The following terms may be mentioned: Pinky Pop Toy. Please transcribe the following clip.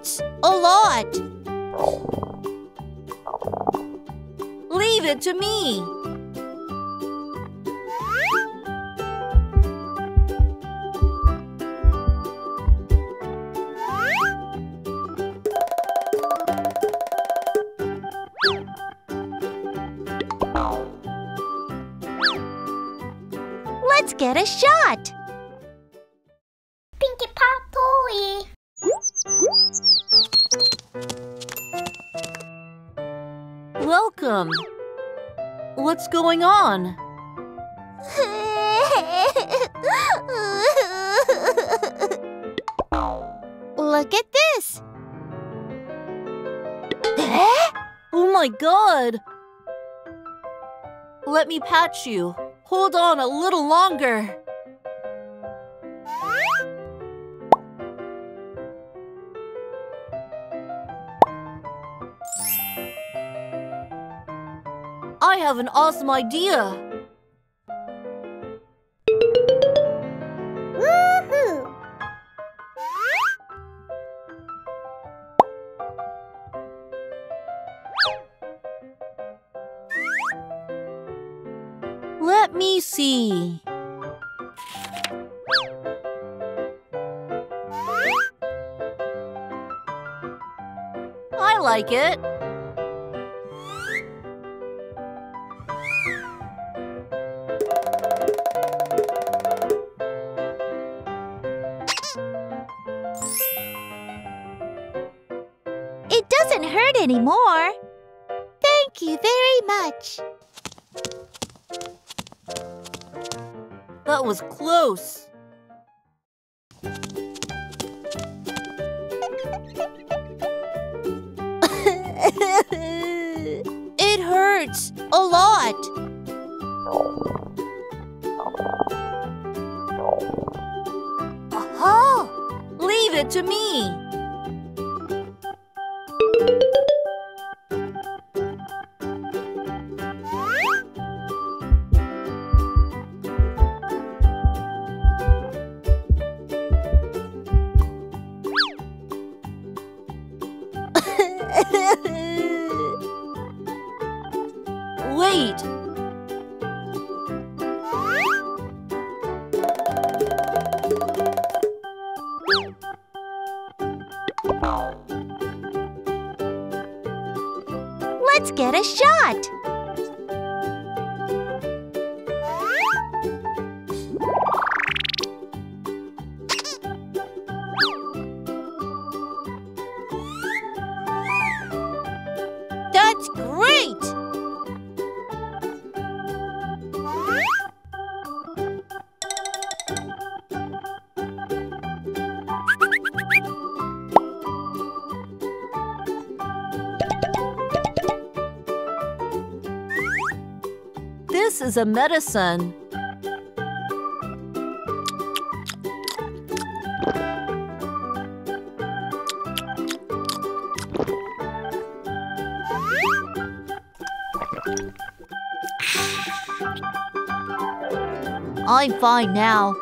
hurts a lot. Leave it to me. Let's get a shot. Pinky Pop Toy. Welcome. What's going on? Look at this. Oh my God. Let me pat you. Hold on a little longer. I have an awesome idea. Woohoo! Let me see. I like it. It doesn't hurt anymore. Thank you very much. That was close. It hurts a lot. Uh-huh. Leave it to me. Wait. Let's get a shot. That's great! This is a medicine. I'm fine now.